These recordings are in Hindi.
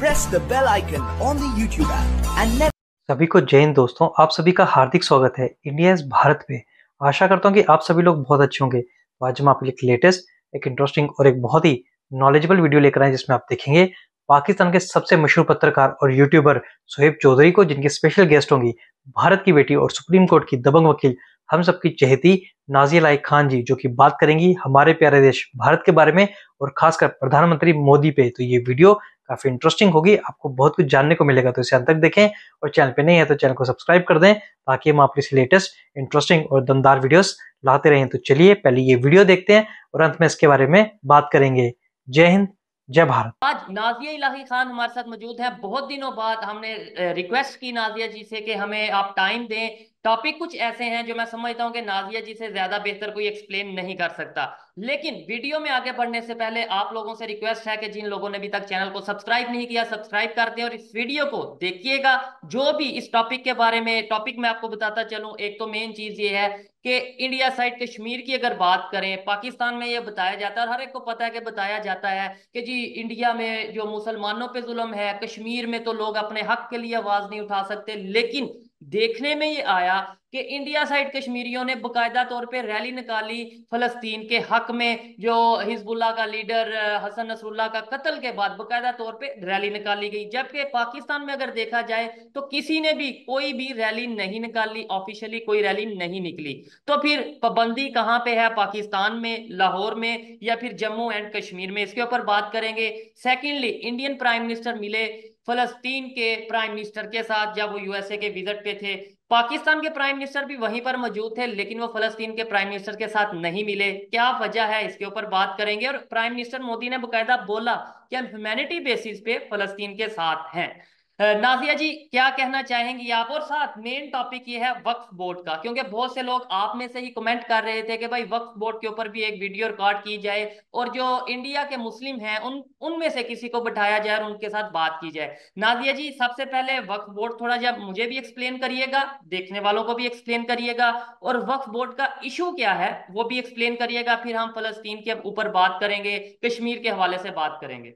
press the bell icon on the YouTube app and never। सभी को जय हिंद दोस्तों, आप सभी का हार्दिक स्वागत है इंडिया इज भारत पे। आशा करता हूँ कि आप सभी लोग बहुत अच्छे होंगे। तो आज हम आपके लिए लेटेस्ट एक इंटरेस्टिंग और एक बहुत ही नॉलेजेबल वीडियो लेकर आए, जिसमें आप देखेंगे पाकिस्तान के सबसे मशहूर पत्रकार और यूट्यूबर सोहेब चौधरी को, जिनकी स्पेशल गेस्ट होंगी भारत की बेटी और सुप्रीम कोर्ट की दबंग वकील हम सबकी चहेती नाजिया इलाही खान जी, जो कि बात करेंगी हमारे प्यारे देश भारत के बारे में और खासकर प्रधानमंत्री मोदी पे। तो ये वीडियो काफी इंटरेस्टिंग होगी, आपको बहुत कुछ जानने को मिलेगा, तो इसे अंत तक देखें। और चैनल पे नए हैं तो चैनल को सब्सक्राइब कर दें, ताकि हम आपके लेटेस्ट इंटरेस्टिंग और दमदार वीडियोस लाते रहें। तो चलिए पहले ये वीडियो देखते हैं और अंत में इसके बारे में बात करेंगे। जय हिंद, जय भारत। आज नाजिया इलाही खान हमारे साथ मौजूद हैं। बहुत दिनों बाद हमने रिक्वेस्ट की नाजिया जी से कि हमें आप टाइम दें। टॉपिक कुछ ऐसे हैं जो मैं समझता हूं कि नाजिया जी से ज्यादा बेहतर कोई एक्सप्लेन नहीं कर सकता। लेकिन वीडियो में आगे बढ़ने से पहले आप लोगों से रिक्वेस्ट है कि जिन लोगों ने अभी तक चैनल को सब्सक्राइब नहीं किया, सब्सक्राइब कर दें और इस वीडियो को देखिएगा। जो भी इस टॉपिक के बारे में, टॉपिक में आपको बताता चलूं, एक तो मेन चीज ये है कि इंडिया साइड कश्मीर की अगर बात करें, पाकिस्तान में यह बताया जाता है और हर एक को पता है कि बताया जाता है कि जी इंडिया में जो मुसलमानों पे जुल्म है, कश्मीर में तो लोग अपने हक के लिए आवाज नहीं उठा सकते। लेकिन देखने में ये आया कि इंडिया साइड कश्मीरियों ने बकायदा तौर पे रैली निकाली फलस्तीन के हक में, जो हिजबुल्लाह का लीडर हसन नसरुल्लाह का कत्ल के बाद बकायदा तौर पे रैली निकाली गई। जबकि पाकिस्तान में अगर देखा जाए तो किसी ने भी कोई भी रैली नहीं निकाली, ऑफिशियली कोई रैली नहीं निकली। तो फिर पाबंदी कहाँ पे है? पाकिस्तान में, लाहौर में या फिर जम्मू एंड कश्मीर में? इसके ऊपर बात करेंगे। सेकेंडली, इंडियन प्राइम मिनिस्टर मिले फलस्तीन के प्राइम मिनिस्टर के साथ जब वो यूएसए के विजिट पे थे। पाकिस्तान के प्राइम मिनिस्टर भी वहीं पर मौजूद थे, लेकिन वो फलस्तीन के प्राइम मिनिस्टर के साथ नहीं मिले। क्या वजह है? इसके ऊपर बात करेंगे। और प्राइम मिनिस्टर मोदी ने बकायदा बोला कि हम ह्यूमैनिटी बेसिस पे फलस्तीन के साथ हैं। नाजिया जी, क्या कहना चाहेंगी आप? और साथ मेन टॉपिक ये है वक्फ बोर्ड का, क्योंकि बहुत से लोग आप में से ही कमेंट कर रहे थे कि भाई वक्फ बोर्ड के ऊपर भी एक वीडियो रिकॉर्ड की जाए और जो इंडिया के मुस्लिम हैं उनमें से किसी को बिठाया जाए और उनके साथ बात की जाए। नाजिया जी, सबसे पहले वक्फ बोर्ड थोड़ा जब मुझे भी एक्सप्लेन करिएगा, देखने वालों को भी एक्सप्लेन करिएगा, और वक्फ बोर्ड का इशू क्या है वो भी एक्सप्लेन करिएगा। फिर हम फलस्तीन के ऊपर बात करेंगे, कश्मीर के हवाले से बात करेंगे।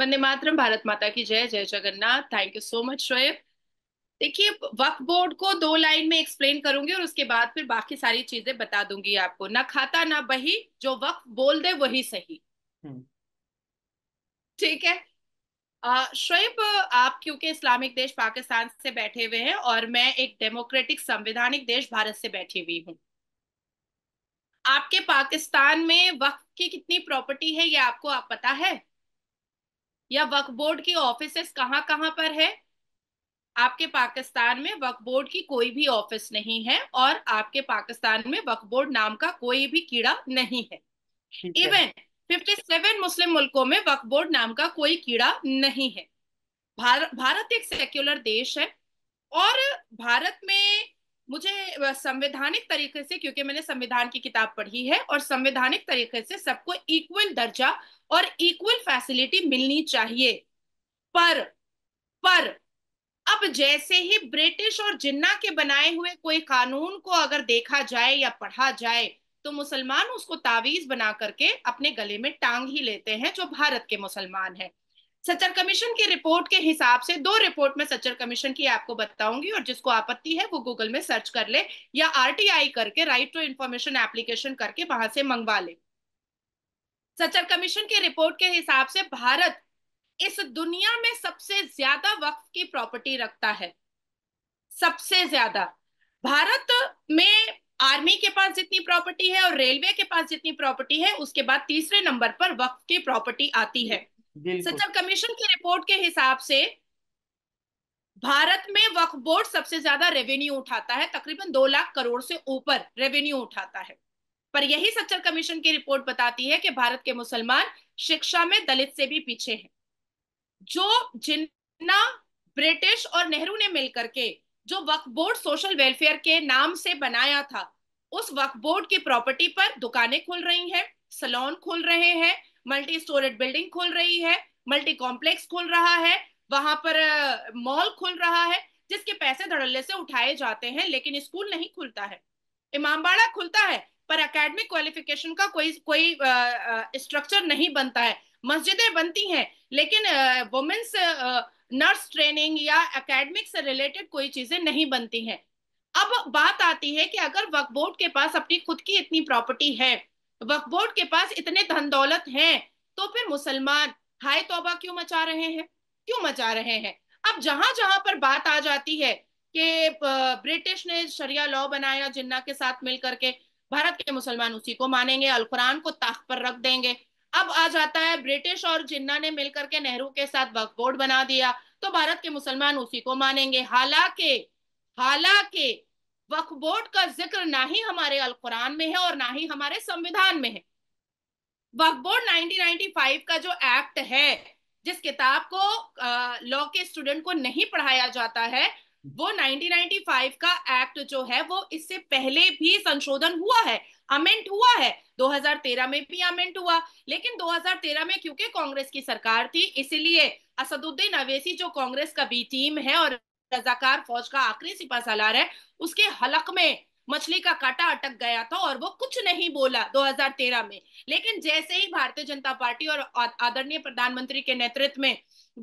वंदे मातरम, भारत माता की जय, जय Jagannath. Thank you so much Shoaib. देखिए, वक्फ बोर्ड को दो लाइन में एक्सप्लेन करूंगी और उसके बाद फिर बाकी सारी चीजें बता दूंगी आपको। ना खाता ना बही, जो वक्फ बोल दे वही सही। ठीक है शोएब, आप क्योंकि इस्लामिक देश पाकिस्तान से बैठे हुए हैं और मैं एक डेमोक्रेटिक संवैधानिक देश भारत से बैठी हुई हूँ, आपके पाकिस्तान में वक्फ की कितनी प्रॉपर्टी है ये आपको पता है? या वक्फ बोर्ड की ऑफिसेस कहाँ कहाँ पर है? आपके पाकिस्तान में वक्फ बोर्ड की कोई भी ऑफिस नहीं है और आपके पाकिस्तान में वक्फ बोर्ड नाम का कोई भी कीड़ा नहीं है। इवन 57 मुस्लिम मुल्कों में वक्फ बोर्ड नाम का कोई कीड़ा नहीं है। भारत एक सेक्युलर देश है और भारत में मुझे संवैधानिक तरीके से, क्योंकि मैंने संविधान की किताब पढ़ी है, और संवैधानिक तरीके से सबको इक्वल दर्जा और इक्वल फैसिलिटी मिलनी चाहिए। पर अब जैसे ही ब्रिटिश और जिन्ना के बनाए हुए कोई कानून को अगर देखा जाए या पढ़ा जाए तो मुसलमान उसको तावीज बना करके अपने गले में टांग ही लेते हैं, जो भारत के मुसलमान हैं। सच्चर कमीशन की रिपोर्ट के हिसाब से, दो रिपोर्ट में सच्चर कमीशन की आपको बताऊंगी और जिसको आपत्ति है वो गूगल में सर्च कर ले या RTI करके, राइट टू इंफॉर्मेशन एप्लीकेशन करके, वहां से मंगवा ले। सच्चर कमीशन की रिपोर्ट के हिसाब से भारत इस दुनिया में सबसे ज्यादा वक्फ की प्रॉपर्टी रखता है, सबसे ज्यादा। भारत में आर्मी के पास जितनी प्रॉपर्टी है और रेलवे के पास जितनी प्रॉपर्टी है, उसके बाद तीसरे नंबर पर वक्फ की प्रॉपर्टी आती है। सच्चर कमीशन की रिपोर्ट के हिसाब से भारत में वक्फ बोर्ड सबसे ज्यादा रेवेन्यू उठाता है, तकरीबन 2 लाख करोड़ से ऊपर रेवेन्यू उठाता है। पर यही सच्चर कमीशन की रिपोर्ट बताती है कि भारत के मुसलमान शिक्षा में दलित से भी पीछे हैं। जो जिन्ना, ब्रिटिश और नेहरू ने मिलकर के जो वक्फ बोर्ड सोशल वेलफेयर के नाम से बनाया था, उस वक्फ बोर्ड की प्रॉपर्टी पर दुकानें खुल रही है, सैलून खुल रहे हैं, मल्टी स्टोरेड बिल्डिंग खुल रही है, मल्टी कॉम्प्लेक्स खुल रहा है, वहां पर मॉल खुल रहा है, जिसके पैसे धड़ल्ले से उठाए जाते हैं। लेकिन स्कूल नहीं खुलता है, इमामबाड़ा खुलता है पर एकेडमिक क्वालिफिकेशन का कोई स्ट्रक्चर नहीं बनता है। मस्जिदें बनती हैं, लेकिन वुमेन्स नर्स ट्रेनिंग या एकेडमिक से रिलेटेड कोई चीजें नहीं बनती हैं। अब बात आती है कि अगर वक्फ बोर्ड के पास अपनी खुद की इतनी प्रॉपर्टी है, वक्फ बोर्ड के पास इतने धन दौलत हैं, तो फिर मुसलमान हाय तौबा क्यों मचा रहे हैं, क्यों मचा रहे हैं। अब जहां जहां पर बात आ जाती है कि ब्रिटिश ने शरिया लॉ बनाया जिन्ना के साथ मिलकर के, भारत के मुसलमान उसी को मानेंगे, अल कुरान को ताक पर रख देंगे। अब आ जाता है ब्रिटिश और जिन्ना ने मिलकर के नेहरू के साथ वक्फ बोर्ड बना दिया, तो भारत के मुसलमान उसी को मानेंगे। हालांकि वक्फ बोर्ड का जिक्र ना ही हमारे अल कुरान में है और ना ही हमारे संविधान में है। वक्फ बोर्ड 1995 का जो एक्ट है, जिस किताब को लॉ के स्टूडेंट को नहीं पढ़ाया जाता है, वो 1995 का एक्ट जो है वो इससे पहले भी संशोधन हुआ है, अमेंड हुआ है, 2013 में भी अमेंड हुआ। लेकिन 2013 में क्योंकि कांग्रेस की सरकार थी, इसीलिए असदुद्दीन ओवैसी जो कांग्रेस का बी टीम है और रजाकार फौज का आखिरी सिपा सालार है, उसके हलक में मछली का कांटा अटक गया था और वो कुछ नहीं बोला 2013 में। लेकिन जैसे ही भारतीय जनता पार्टी और आदरणीय प्रधानमंत्री के नेतृत्व में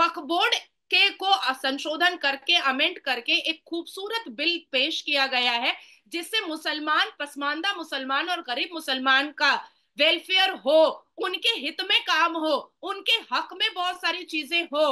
वक्फ बोर्ड के को संशोधन करके, अमेंड करके एक खूबसूरत बिल पेश किया गया है, जिससे मुसलमान, पसमानदा मुसलमान और गरीब मुसलमान का वेलफेयर हो, उनके हित में काम हो, उनके हक में बहुत सारी चीजें हो।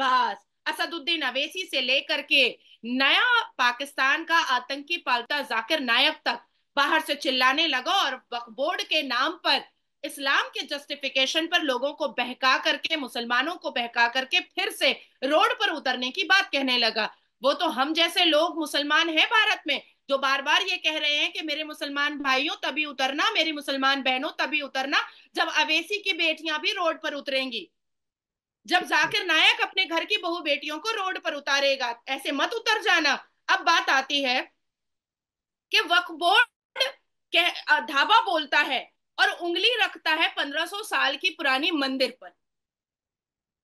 बस असदुद्दीन ओवैसी से लेकर के नया पाकिस्तान का आतंकी पालता जाकिर नायक तक बाहर से चिल्लाने लगा और वक्फ बोर्ड के नाम पर, इस्लाम के जस्टिफिकेशन पर लोगों को बहका करके, मुसलमानों को बहका करके फिर से रोड पर उतरने की बात कहने लगा। वो तो हम जैसे लोग मुसलमान हैं भारत में, जो बार बार ये कह रहे हैं कि मेरे मुसलमान भाइयों तभी उतरना, मेरी मुसलमान बहनों तभी उतरना जब ओवैसी की बेटियां भी रोड पर उतरेंगी, जब जाकिर नायक अपने घर की बहु बेटियों को रोड पर उतारेगा, ऐसे मत उतर जाना। अब बात आती है कि वक्फ बोर्ड धावा बोलता है और उंगली रखता है 1500 साल की पुरानी मंदिर पर,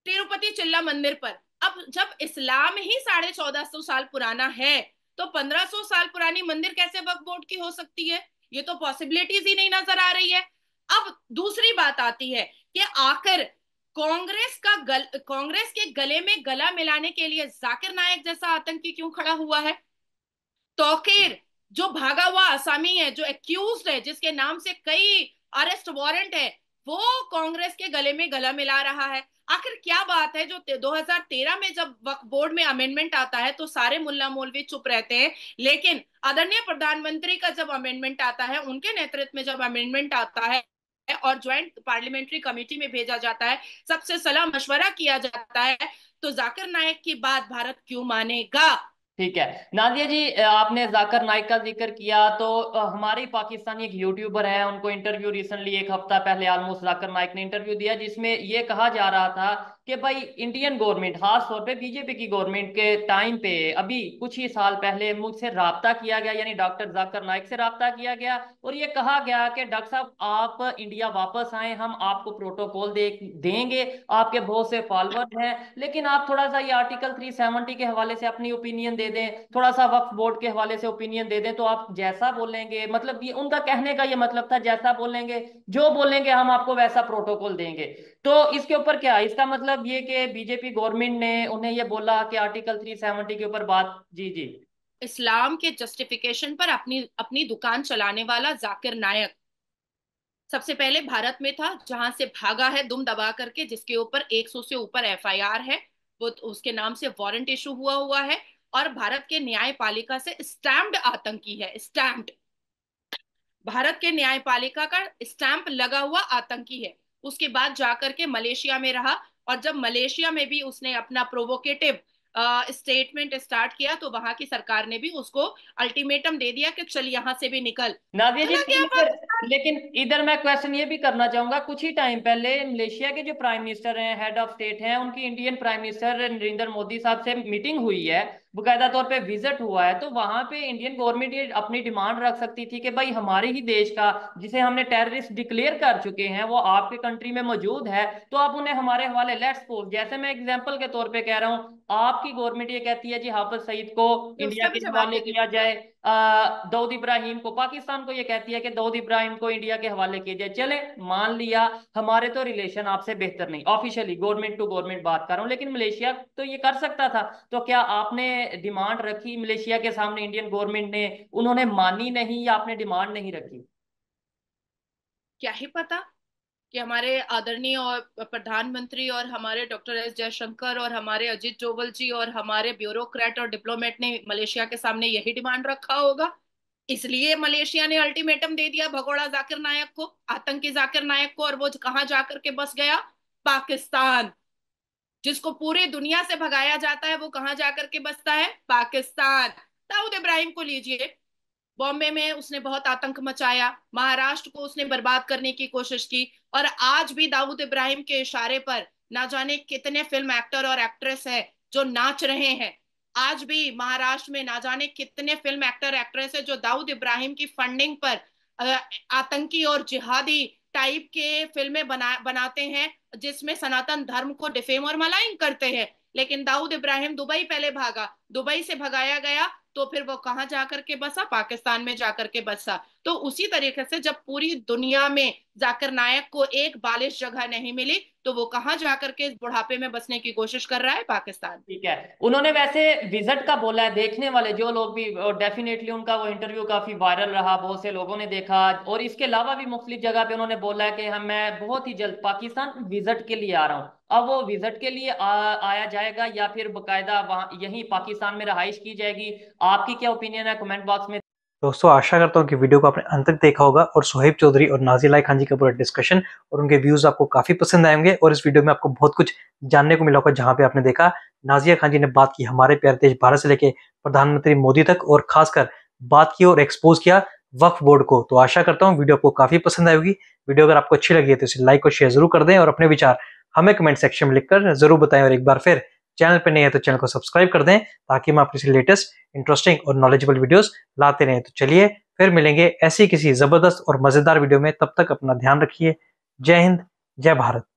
तिरुपति चिल्ला मंदिर पर। अब जब इस्लाम ही 1450 साल पुराना है, तो 1500 साल पुरानी मंदिर कैसे वक्फ बोर्ड की हो सकती है? ये तो पॉसिबिलिटीज ही नहीं नजर आ रही है। अब दूसरी बात आती है कि आखिर कांग्रेस के गले में गला मिलाने के लिए जाकिर नायक जैसा आतंकी क्यों खड़ा हुआ है? तौकीर जो भागा हुआ आसामी है, जो एक्यूज्ड है, जिसके नाम से कई अरेस्ट वारंट है, वो कांग्रेस के गले में गला मिला रहा है। आखिर क्या बात है जो 2013 में जब वक्फ बोर्ड में अमेंडमेंट आता है तो सारे मुल्ला मौलवी चुप रहते हैं, लेकिन आदरणीय प्रधानमंत्री का जब अमेंडमेंट आता है, उनके नेतृत्व में जब अमेंडमेंट आता है और ज्वाइंट पार्लियामेंट्री कमेटी में भेजा जाता है, सबसे सलाह मशवरा किया जाता है, तो जाकिर नायक की बात भारत क्यों मानेगा? ठीक है नाजिया जी, आपने जाकिर नायक का जिक्र किया, तो हमारे पाकिस्तानी एक यूट्यूबर है, उनको इंटरव्यू रिसेंटली 1 हफ्ता पहले ऑलमोस्ट जाकिर नायक ने इंटरव्यू दिया, जिसमें ये कहा जा रहा था कि भाई इंडियन गवर्नमेंट, खासतौर पे बीजेपी की गवर्नमेंट के टाइम पे अभी कुछ ही साल पहले मुझसे रब्ता किया गया, यानी डॉक्टर जाकिर नायक से रब्ता किया गया, और ये कहा गया कि डॉक्टर साहब आप इंडिया वापस आए, हम आपको प्रोटोकॉल देंगे, आपके बहुत से फॉलोअर्स हैं, लेकिन आप थोड़ा सा ये आर्टिकल 370 के हवाले से अपनी ओपिनियन दे दें, थोड़ा सा वक्फ बोर्ड के हवाले से ओपिनियन दे दें, तो आप जैसा बोलेंगे, मतलब ये उनका कहने का ये मतलब था, जैसा बोलेंगे, जो बोलेंगे हम आपको वैसा प्रोटोकॉल देंगे। तो इसके ऊपर क्या, इसका मतलब ये कि बीजेपी गवर्नमेंट ने उन्हें ये बोला कि आर्टिकल 370 के ऊपर बात। जी, इस्लाम के जस्टिफिकेशन पर अपनी दुकान चलाने वाला जाकिर नायक सबसे पहले भारत में था, जहां से भागा है दुम दबा करके, जिसके ऊपर 100 से ऊपर FIR है, वो उसके नाम से वारंट इशू हुआ है और भारत के न्यायपालिका से स्टैम्प्ड आतंकी है, स्टैम्प्ड भारत के न्यायपालिका का स्टैंप लगा हुआ आतंकी है। उसके बाद जाकर के मलेशिया में रहा और जब मलेशिया में भी उसने अपना प्रोवोकेटिव स्टेटमेंट स्टार्ट किया तो वहां की सरकार ने भी उसको अल्टीमेटम दे दिया कि चल यहाँ से भी निकल। नाजिया जी लेकिन इधर मैं क्वेश्चन ये भी करना चाहूंगा, कुछ ही टाइम पहले मलेशिया के जो प्राइम मिनिस्टर हैं, हेड ऑफ स्टेट हैं, उनकी Indian prime minister Narendra Modi साहब से मीटिंग हुई है, बकायदा तौर पे विजिट हुआ है, तो वहां पे इंडियन गवर्नमेंट अपनी डिमांड रख सकती थी कि भाई हमारे ही देश का, जिसे हमने टेररिस्ट डिक्लेयर कर चुके हैं, वो आपके कंट्री में मौजूद है, तो आप उन्हें हमारे हवाले, लेट्स सपोज, जैसे मैं एग्जांपल के तौर पे कह रहा हूँ, आपकी गवर्नमेंट ये कहती है जी हाफिज़ सईद को इंडिया के हवाले किया जाए, दाऊद इब्राहिम को, पाकिस्तान को ये कहती है कि दाऊद इब्राहिम को इंडिया के हवाले किया जाए। चले मान लिया, हमारे तो रिलेशन आपसे बेहतर नहीं, ऑफिशियली गवर्नमेंट टू गवर्नमेंट बात कर रहा हूँ, लेकिन मलेशिया तो ये कर सकता था। तो क्या आपने डिमांड रखी मलेशिया के सामने इंडियन गवर्नमेंट ने, उन्होंने मानी नहीं या आपने डिमांड नहीं रखी? क्या ही पता कि हमारे आदरणीय और प्रधानमंत्री और हमारे डॉक्टर एस जयशंकर और हमारे अजीत डोभाल जी और हमारे ब्यूरोक्रेट और डिप्लोमेट ने मलेशिया के सामने यही डिमांड रखा होगा, इसलिए मलेशिया ने अल्टीमेटम दे दिया भगोड़ा जाकिर नायक को, आतंकी जाकिर नायक को, और वो कहाँ जाकर के बस गया? पाकिस्तान। जिसको पूरी दुनिया से भगाया जाता है वो कहाँ जाकर के बसता है? पाकिस्तान। दाऊद इब्राहिम को लीजिए, बॉम्बे में उसने बहुत आतंक मचाया, महाराष्ट्र को उसने बर्बाद करने की कोशिश की, और आज भी दाऊद इब्राहिम के इशारे पर ना जाने कितने फिल्म एक्टर और एक्ट्रेस हैं जो नाच रहे हैं। आज भी महाराष्ट्र में ना जाने कितने फिल्म एक्टर एक्ट्रेस हैं जो दाऊद इब्राहिम की फंडिंग पर आतंकी और जिहादी टाइप के फिल्में बनाते हैं, जिसमें सनातन धर्म को डिफेम और मलाइन करते हैं। लेकिन दाऊद इब्राहिम दुबई पहले भागा, दुबई से भगाया गया, तो फिर वो कहाँ जाकर के बसा? पाकिस्तान में जाकर के बसा। तो उसी तरीके से जब पूरी दुनिया में जाकिर नायक को एक बालिश जगह नहीं मिली, तो वो कहाँ जाकर के इस बुढ़ापे में बसने की कोशिश कर रहा है? पाकिस्तान। ठीक है, उन्होंने वैसे विजिट का बोला है, देखने वाले जो लोग भी, और डेफिनेटली उनका वो इंटरव्यू काफी वायरल रहा, बहुत से लोगों ने देखा, और इसके अलावा भी मुख्तलिफ जगह पे उन्होंने बोला है कि मैं बहुत ही जल्द पाकिस्तान विजिट के लिए आ रहा हूँ। अब वो विजिट के लिए आया जाएगा या फिर बाकायदा वहाँ यहीं पाकिस्तान में रहाइश की जाएगी, आपकी क्या ओपिनियन है कमेंट बॉक्स में। दोस्तों आशा करता हूँ कि वीडियो को आपने अंत तक देखा होगा, और सोहेब चौधरी और नाजिया इलाही खान जी का पूरा डिस्कशन और उनके व्यूज आपको काफी पसंद आएंगे, और इस वीडियो में आपको बहुत कुछ जानने को मिला होगा, जहाँ पे आपने देखा नाजिया खान जी ने बात की हमारे प्यारे देश भारत से लेके प्रधानमंत्री मोदी तक, और खासकर बात की और एक्सपोज किया वक्फ बोर्ड को। तो आशा करता हूँ वीडियो आपको काफी पसंद आएगी। वीडियो अगर आपको अच्छी लगी है तो इसे लाइक और शेयर जरूर कर दें, और अपने विचार हमें कमेंट सेक्शन में लिखकर जरूर बताएं, और एक बार फिर चैनल पर नहीं है तो चैनल को सब्सक्राइब कर दें, ताकि हम आपके लेटेस्ट इंटरेस्टिंग और नॉलेजेबल वीडियोस लाते रहें। तो चलिए फिर मिलेंगे ऐसी किसी जबरदस्त और मजेदार वीडियो में, तब तक अपना ध्यान रखिए। जय हिंद, जय भारत।